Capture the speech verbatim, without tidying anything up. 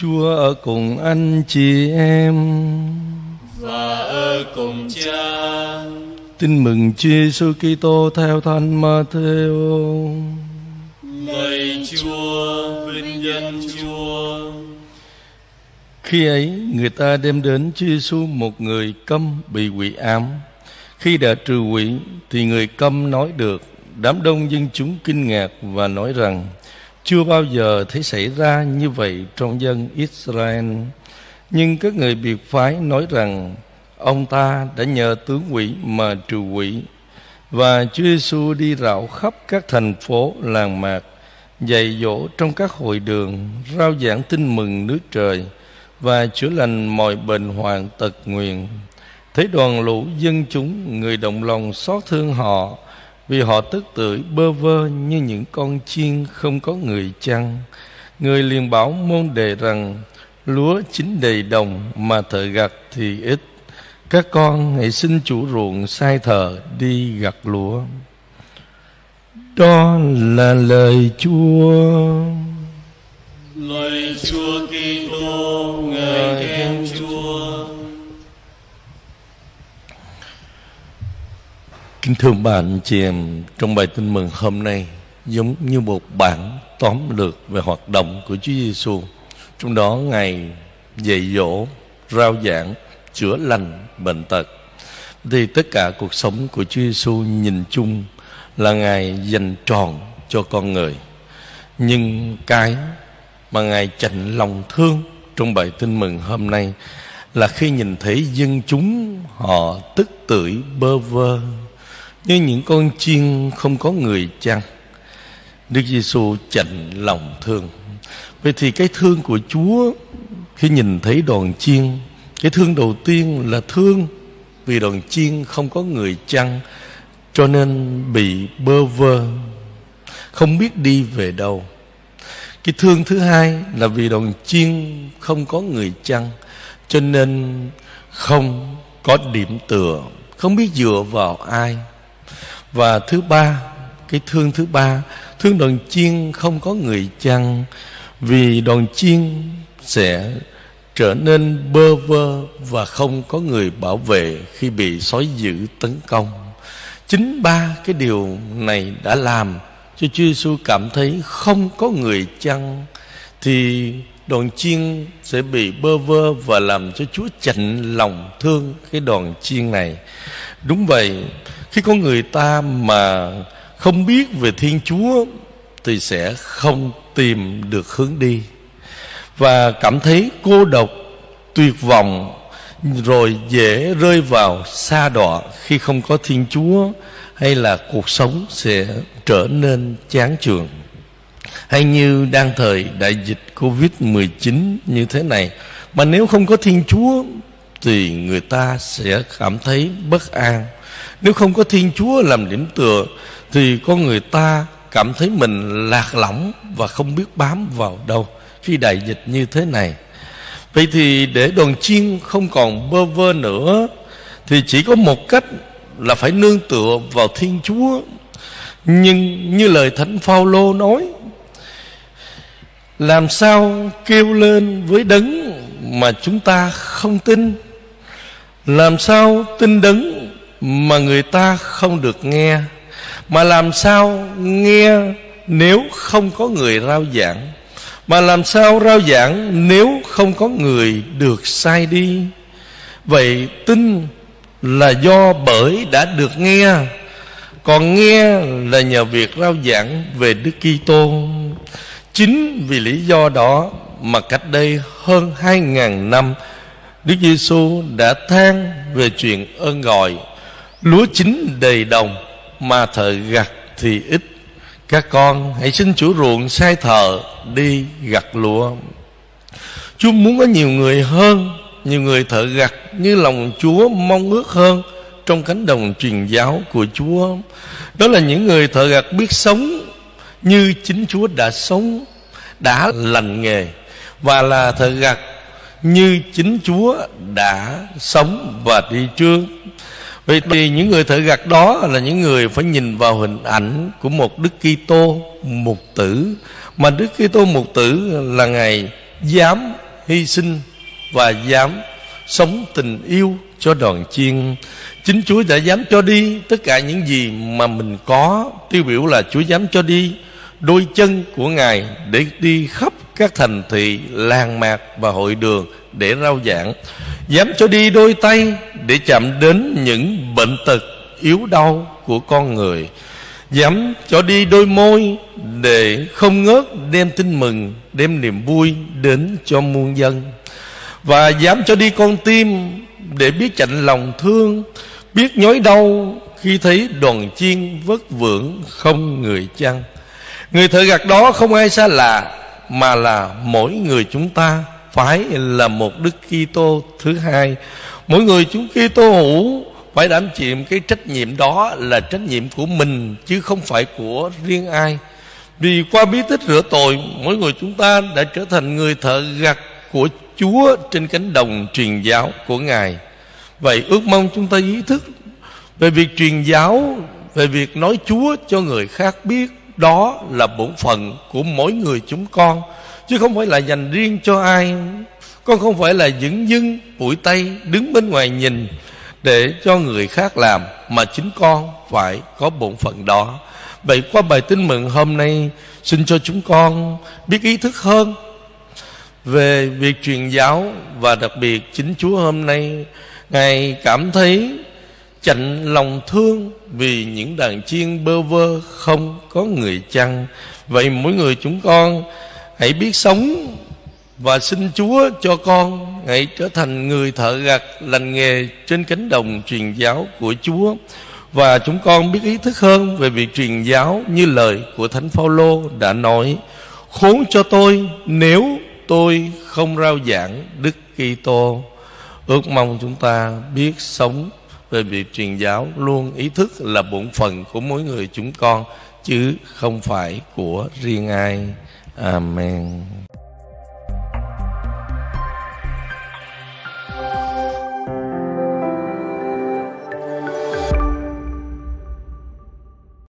Chúa ở cùng anh chị em và ở cùng cha. Tin mừng Chúa Giêsu Kitô theo Thánh Matthêu. Lạy Chúa, vinh danh Chúa. Khi ấy người ta đem đến Chúa Giêsu một người câm bị quỷ ám. Khi đã trừ quỷ thì người câm nói được. Đám đông dân chúng kinh ngạc và nói rằng chưa bao giờ thấy xảy ra như vậy trong dân Israel. Nhưng các người biệt phái nói rằng ông ta đã nhờ tướng quỷ mà trừ quỷ. Và Chúa Giêsu đi rảo khắp các thành phố làng mạc, dạy dỗ trong các hội đường, rao giảng tin mừng nước trời và chữa lành mọi bệnh hoạn tật nguyền. Thấy đoàn lũ dân chúng, người động lòng xót thương họ, vì họ tức tưởi bơ vơ như những con chiên không có người chăn. Người liền bảo môn đệ rằng: lúa chín đầy đồng mà thợ gặt thì ít, các con hãy xin chủ ruộng sai thợ đi gặt lúa. Đó là lời Chúa. Lời Chúa Kitô, ngợi khen Chúa. Kính thưa bạn chị em, trong bài tin mừng hôm nay giống như một bản tóm lược về hoạt động của Chúa Giêsu, trong đó Ngài dạy dỗ, rao giảng, chữa lành bệnh tật. Thì tất cả cuộc sống của Chúa Giêsu nhìn chung là Ngài dành trọn cho con người. Nhưng cái mà Ngài chạnh lòng thương trong bài tin mừng hôm nay là khi nhìn thấy dân chúng họ tức tưởi bơ vơ như những con chiên không có người chăn. Đức Giêsu chạnh lòng thương. Vậy thì cái thương của Chúa khi nhìn thấy đoàn chiên, cái thương đầu tiên là thương vì đoàn chiên không có người chăn, cho nên bị bơ vơ, không biết đi về đâu. Cái thương thứ hai là vì đoàn chiên không có người chăn, cho nên không có điểm tựa, không biết dựa vào ai. Và thứ ba, cái thương thứ ba, thương đoàn chiên không có người chăn, vì đoàn chiên sẽ trở nên bơ vơ và không có người bảo vệ khi bị sói dữ tấn công. Chính ba cái điều này đã làm cho Chúa Giêsu cảm thấy không có người chăn thì đoàn chiên sẽ bị bơ vơ, và làm cho Chúa chạnh lòng thương cái đoàn chiên này. Đúng vậy, khi có người ta mà không biết về Thiên Chúa thì sẽ không tìm được hướng đi và cảm thấy cô độc, tuyệt vọng, rồi dễ rơi vào sa đọa khi không có Thiên Chúa, hay là cuộc sống sẽ trở nên chán chường. Hay như đang thời đại dịch Covid mười chín như thế này, mà nếu không có Thiên Chúa thì người ta sẽ cảm thấy bất an. Nếu không có Thiên Chúa làm điểm tựa thì có người ta cảm thấy mình lạc lõng và không biết bám vào đâu khi đại dịch như thế này. Vậy thì để đoàn chiên không còn bơ vơ nữa thì chỉ có một cách là phải nương tựa vào Thiên Chúa. Nhưng như lời Thánh Phaolô nói, làm sao kêu lên với đấng mà chúng ta không tin? Làm sao tin đấng mà người ta không được nghe? Mà làm sao nghe nếu không có người rao giảng? Mà làm sao rao giảng nếu không có người được sai đi? Vậy tin là do bởi đã được nghe, còn nghe là nhờ việc rao giảng về Đức Kitô. Chính vì lý do đó mà cách đây hơn hai ngàn năm, Đức Giêsu đã than về chuyện ơn gọi: lúa chín đầy đồng mà thợ gặt thì ít, các con hãy xin chủ ruộng sai thợ đi gặt lúa. Chúa muốn có nhiều người hơn, nhiều người thợ gặt như lòng Chúa mong ước hơn trong cánh đồng truyền giáo của Chúa. Đó là những người thợ gặt biết sống như chính Chúa đã sống, đã lành nghề, và là thợ gặt như chính Chúa đã sống và đi trước. Vậy thì những người thợ gặt đó là những người phải nhìn vào hình ảnh của một Đức Kitô Mục Tử. Mà Đức Kitô Mục Tử là Ngài dám hy sinh và dám sống tình yêu cho đoàn chiên. Chính Chúa đã dám cho đi tất cả những gì mà mình có. Tiêu biểu là Chúa dám cho đi đôi chân của Ngài để đi khắp các thành thị, làng mạc và hội đường để rao giảng. Dám cho đi đôi tay để chạm đến những bệnh tật yếu đau của con người. Dám cho đi đôi môi để không ngớt đem tin mừng, đem niềm vui đến cho muôn dân. Và dám cho đi con tim để biết chạnh lòng thương, biết nhói đau khi thấy đoàn chiên vất vưởng không người chăn. Người thợ gặt đó không ai xa lạ, mà là mỗi người chúng ta phải là một Đức Kitô thứ hai. Mỗi người chúng Kitô hữu phải đảm nhiệm cái trách nhiệm đó, là trách nhiệm của mình chứ không phải của riêng ai. Vì qua bí tích rửa tội, mỗi người chúng ta đã trở thành người thợ gặt của Chúa trên cánh đồng truyền giáo của Ngài. Vậy ước mong chúng ta ý thức về việc truyền giáo, về việc nói Chúa cho người khác biết. Đó là bổn phận của mỗi người chúng con, chứ không phải là dành riêng cho ai. Con không phải là dửng dưng phủi tay đứng bên ngoài nhìn để cho người khác làm, mà chính con phải có bổn phận đó. Vậy qua bài tin mừng hôm nay, xin cho chúng con biết ý thức hơn về việc truyền giáo. Và đặc biệt chính Chúa hôm nay, Ngài cảm thấy chạnh lòng thương vì những đàn chiên bơ vơ không có người chăn. Vậy mỗi người chúng con hãy biết sống, và xin Chúa cho con hãy trở thành người thợ gặt lành nghề trên cánh đồng truyền giáo của Chúa. Và chúng con biết ý thức hơn về việc truyền giáo như lời của Thánh Phaolô đã nói: khốn cho tôi nếu tôi không rao giảng Đức Kitô. Ước mong chúng ta biết sống về việc truyền giáo, luôn ý thức là bổn phận của mỗi người chúng con chứ không phải của riêng ai. Amen.